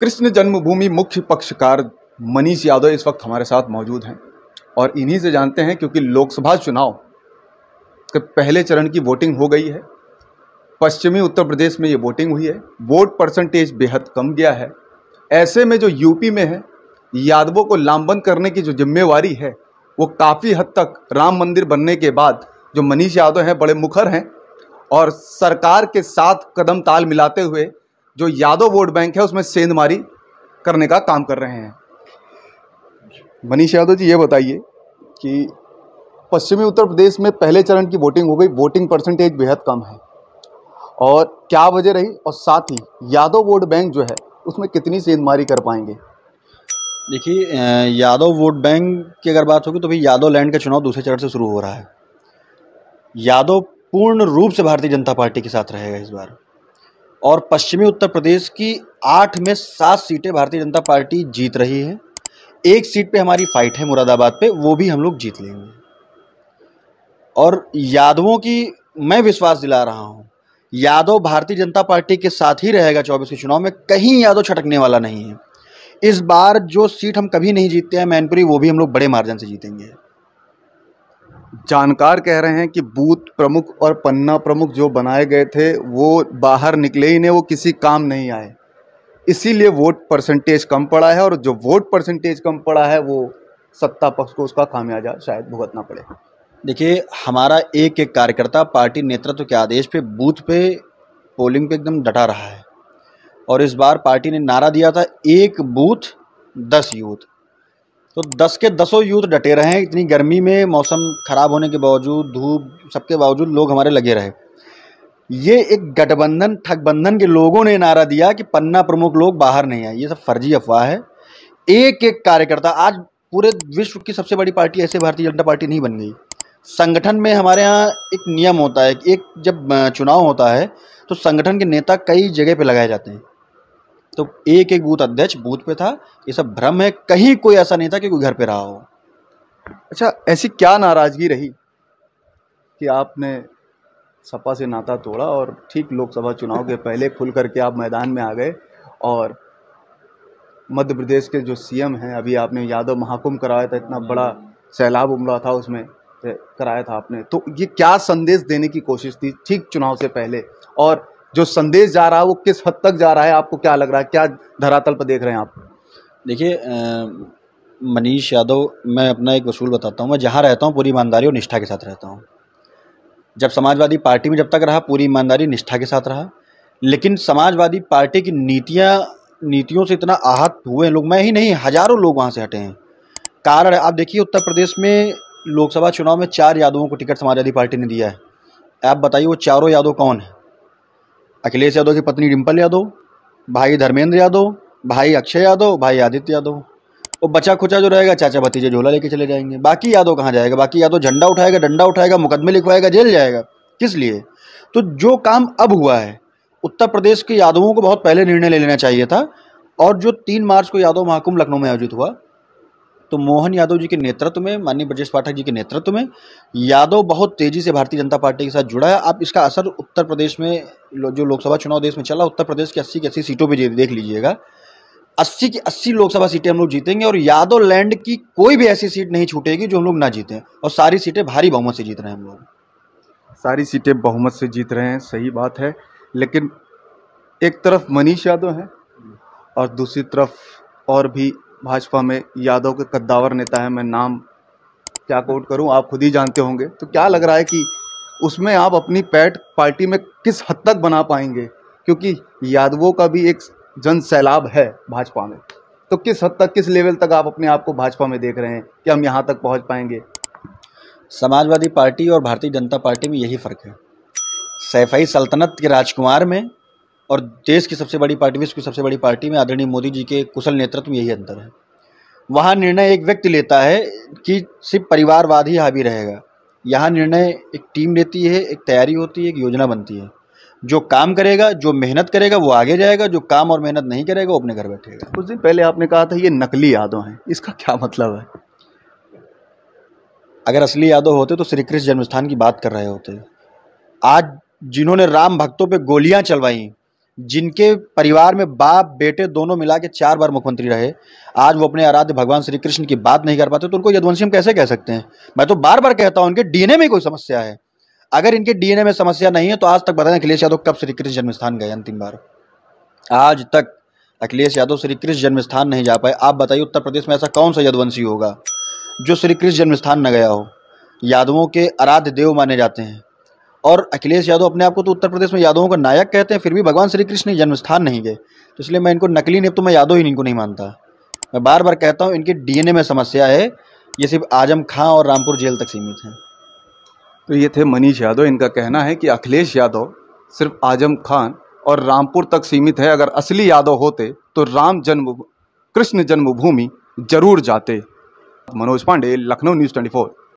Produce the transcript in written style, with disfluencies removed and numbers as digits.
कृष्ण जन्मभूमि मुख्य पक्षकार मनीष यादव इस वक्त हमारे साथ मौजूद हैं और इन्हीं से जानते हैं, क्योंकि लोकसभा चुनाव के पहले चरण की वोटिंग हो गई है। पश्चिमी उत्तर प्रदेश में ये वोटिंग हुई है। वोट परसेंटेज बेहद कम गया है। ऐसे में जो यूपी में है, यादवों को लामबंद करने की जो जिम्मेवारी है वो काफ़ी हद तक राम मंदिर बनने के बाद जो मनीष यादव हैं बड़े मुखर हैं और सरकार के साथ कदम ताल मिलाते हुए जो यादव वोट बैंक है उसमें सेंधमारी करने का काम कर रहे हैं। मनीष यादव जी, ये बताइए कि पश्चिमी उत्तर प्रदेश में पहले चरण की वोटिंग हो गई, वोटिंग परसेंटेज बेहद कम है, और क्या वजह रही, और साथ ही यादव वोट बैंक जो है उसमें कितनी सेंधमारी कर पाएंगे? देखिए, यादव वोट बैंक की अगर बात होगी तो भाई यादव लैंड का चुनाव दूसरे चरण से शुरू हो रहा है। यादव पूर्ण रूप से भारतीय जनता पार्टी के साथ रहेगा इस बार, और पश्चिमी उत्तर प्रदेश की 8 में 7 सीटें भारतीय जनता पार्टी जीत रही है। एक सीट पे हमारी फाइट है मुरादाबाद पे, वो भी हम लोग जीत लेंगे। और यादवों की मैं विश्वास दिला रहा हूँ, यादव भारतीय जनता पार्टी के साथ ही रहेगा। 24 के चुनाव में कहीं यादव छटकने वाला नहीं है। इस बार जो सीट हम कभी नहीं जीतते हैं मैनपुरी, वो भी हम लोग बड़े मार्जिन से जीतेंगे। जानकार कह रहे हैं कि बूथ प्रमुख और पन्ना प्रमुख जो बनाए गए थे वो बाहर निकले ही नहीं, वो किसी काम नहीं आए, इसीलिए वोट परसेंटेज कम पड़ा है। और जो वोट परसेंटेज कम पड़ा है वो सत्ता पक्ष को उसका खामियाजा शायद भुगतना पड़े। देखिए, हमारा एक एक कार्यकर्ता पार्टी नेतृत्व के आदेश पे बूथ पे पोलिंग पे एकदम डटा रहा है। और इस बार पार्टी ने नारा दिया था 1 बूथ 10 यूथ, तो 10 के 10 यूथ डटे रहे हैं। इतनी गर्मी में, मौसम ख़राब होने के बावजूद, धूप, सबके बावजूद लोग हमारे लगे रहे। ये एक गठबंधन, ठगबंधन के लोगों ने नारा दिया कि पन्ना प्रमुख लोग बाहर नहीं आए। ये सब फर्जी अफवाह है। एक एक कार्यकर्ता, आज पूरे विश्व की सबसे बड़ी पार्टी ऐसे भारतीय जनता पार्टी नहीं बन गई। संगठन में हमारे यहाँ एक नियम होता है, एक जब चुनाव होता है तो संगठन के नेता कई जगह पर लगाए जाते हैं। तो एक एक बूथ अध्यक्ष बूथ पे था। ये सब भ्रम है, कहीं कोई ऐसा नहीं था कि कोई घर पे रहा हो। अच्छा, ऐसी क्या नाराजगी रही कि आपने सपा से नाता तोड़ा और ठीक लोकसभा चुनाव के पहले खुल करके आप मैदान में आ गए? और मध्य प्रदेश के जो सीएम हैं, अभी आपने यादव महाकुंभ कराया था, इतना बड़ा सैलाब उमड़ा था, उसमें कराया था आपने, तो ये क्या संदेश देने की कोशिश थी ठीक चुनाव से पहले? और जो संदेश जा रहा है वो किस हद तक जा रहा है, आपको क्या लग रहा है, क्या धरातल पर देख रहे हैं आप? देखिए मनीष यादव, मैं अपना एक वसूल बताता हूँ। मैं जहाँ रहता हूँ पूरी ईमानदारी और निष्ठा के साथ रहता हूँ। जब समाजवादी पार्टी में जब तक रहा पूरी ईमानदारी निष्ठा के साथ रहा, लेकिन समाजवादी पार्टी की नीतियों से इतना आहत हुए हैं लोग, मैं ही नहीं हज़ारों लोग वहाँ से हटे हैं। कारण आप देखिए, उत्तर प्रदेश में लोकसभा चुनाव में 4 यादवों को टिकट समाजवादी पार्टी ने दिया है। आप बताइए वो चारों यादव कौन है? अखिलेश यादव की पत्नी रिंपल यादव, भाई धर्मेंद्र यादव, भाई अक्षय यादव, भाई आदित्य यादव। और बचा खुचा जो रहेगा चाचा भतीजे झोला लेके चले जाएंगे। बाकी यादव कहाँ जाएगा? बाकी यादव झंडा उठाएगा, डंडा उठाएगा, मुकदमे लिखवाएगा, जेल जाएगा। किस लिए? तो जो काम अब हुआ है, उत्तर प्रदेश के यादवों को बहुत पहले निर्णय ले लेना चाहिए था। और जो 3 मार्च को यादव महाकुंभ लखनऊ में आयोजित हुआ, तो मोहन यादव जी के नेतृत्व में, माननीय ब्रजेश पाठक जी के नेतृत्व में यादव बहुत तेज़ी से भारतीय जनता पार्टी के साथ जुड़ा है। आप इसका असर उत्तर प्रदेश में जो लोकसभा चुनाव देश में चला, उत्तर प्रदेश की 80 सीटों पर देख लीजिएगा। 80 की 80 लोकसभा सीटें हम लोग जीतेंगे और यादव लैंड की कोई भी ऐसी सीट नहीं छूटेगी जो हम लोग ना जीतें। और सारी सीटें भारी बहुमत से जीत रहे हैं हम लोग, सारी सीटें बहुमत से जीत रहे हैं। सही बात है, लेकिन एक तरफ मनीष यादव हैं और दूसरी तरफ और भी भाजपा में यादव के कद्दावर नेता है। मैं नाम क्या कोट करूं, आप खुद ही जानते होंगे। तो क्या लग रहा है कि उसमें आप अपनी पार्टी में किस हद तक बना पाएंगे? क्योंकि यादवों का भी एक जन सैलाब है भाजपा में, तो किस हद तक, किस लेवल तक आप अपने आप को भाजपा में देख रहे हैं कि हम यहाँ तक पहुँच पाएंगे? समाजवादी पार्टी और भारतीय जनता पार्टी में यही फ़र्क है। सैफई सल्तनत के राजकुमार में और देश की सबसे बड़ी पार्टी, विश्व की सबसे बड़ी पार्टी में आदरणीय मोदी जी के कुशल नेतृत्व में यही अंतर है। वहाँ निर्णय एक व्यक्ति लेता है कि सिर्फ परिवारवाद ही हावी रहेगा। यहाँ निर्णय एक टीम लेती है, एक तैयारी होती है, एक योजना बनती है। जो काम करेगा, जो मेहनत करेगा वो आगे जाएगा, जो काम और मेहनत नहीं करेगा वो अपने घर बैठेगा। कुछ दिन पहले आपने कहा था ये नकली यादव हैं, इसका क्या मतलब है? अगर असली यादव होते तो श्री कृष्ण जन्मस्थान की बात कर रहे होते। आज जिन्होंने राम भक्तों पर गोलियाँ चलवाई, जिनके परिवार में बाप बेटे दोनों मिला के 4 बार मुख्यमंत्री रहे, आज वो अपने आराध्य भगवान श्री कृष्ण की बात नहीं कर पाते तो उनको यदुवंशी हम कैसे कह सकते हैं। मैं तो बार बार कहता हूँ इनके डीएनए में कोई समस्या है। अगर इनके डीएनए में समस्या नहीं है तो आज तक बताएं अखिलेश यादव कब श्री कृष्ण जन्म स्थान गए अंतिम बार? आज तक अखिलेश यादव श्री कृष्ण जन्म स्थान नहीं जा पाए। आप बताइए उत्तर प्रदेश में ऐसा कौन सा यदुवंशी होगा जो श्री कृष्ण जन्म स्थान न गया हो? यादवों के आराध्य देव माने जाते हैं और अखिलेश यादव अपने आप को तो उत्तर प्रदेश में यादवों का नायक कहते हैं, फिर भी भगवान श्री कृष्ण जन्म स्थान नहीं गए। तो इसलिए मैं इनको नकली नहीं, तो मैं यादव ही इनको नहीं मानता। मैं बार बार कहता हूँ इनके डीएनए में समस्या है। ये सिर्फ आजम खान और रामपुर जेल तक सीमित हैं। तो ये थे मनीष यादव। इनका कहना है कि अखिलेश यादव सिर्फ आजम खान और रामपुर तक सीमित है, अगर असली यादव होते तो कृष्ण जन्मभूमि जरूर जाते। मनोज पांडे, लखनऊ न्यूज़ 24।